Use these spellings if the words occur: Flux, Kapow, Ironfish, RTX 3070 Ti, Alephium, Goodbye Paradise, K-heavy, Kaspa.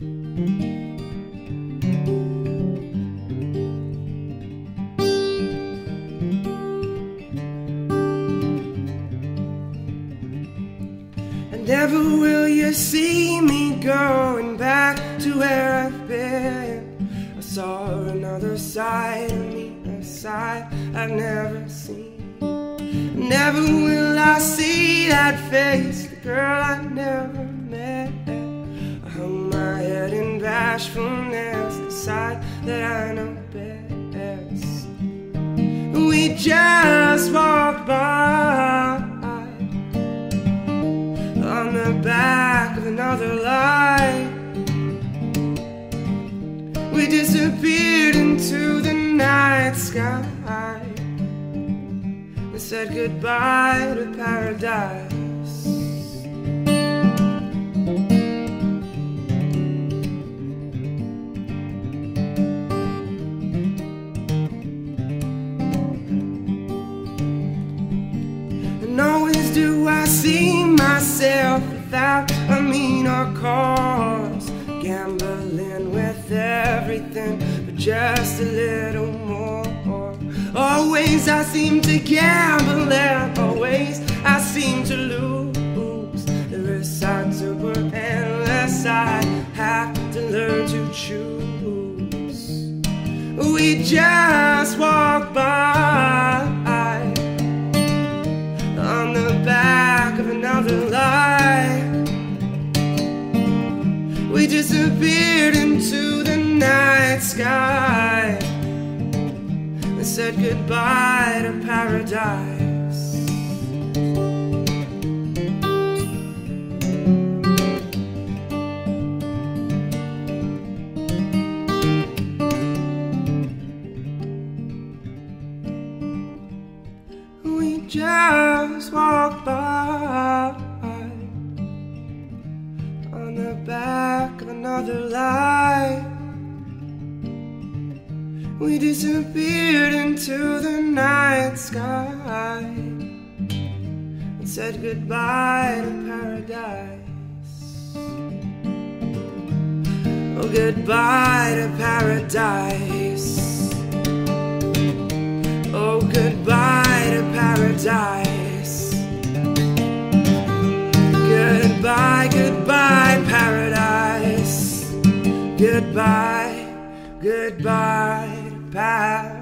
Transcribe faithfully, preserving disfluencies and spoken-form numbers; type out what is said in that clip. Never will you see me going back to where I've been. I saw another side of me, a side I've never seen. Never will I see that face, the girl I never met. I hung my head in bashfulness, the side that I know best. We just walked by on the back of another lie. We disappeared into the night sky and said goodbye to paradise. And always do I see myself without a mean or cause, gambling with everything but just a little more. Always I seem to gamble and always I seem to lose. The risks I took were endless, I had to learn to choose. We just walked by on the back of another lie. We disappeared into the night sky and said goodbye to paradise. We just walked by on the back of another lie. We disappeared into the night sky and said goodbye to paradise. Oh, goodbye to paradise. Oh, goodbye paradise. Goodbye, goodbye, paradise. Goodbye, goodbye, paradise.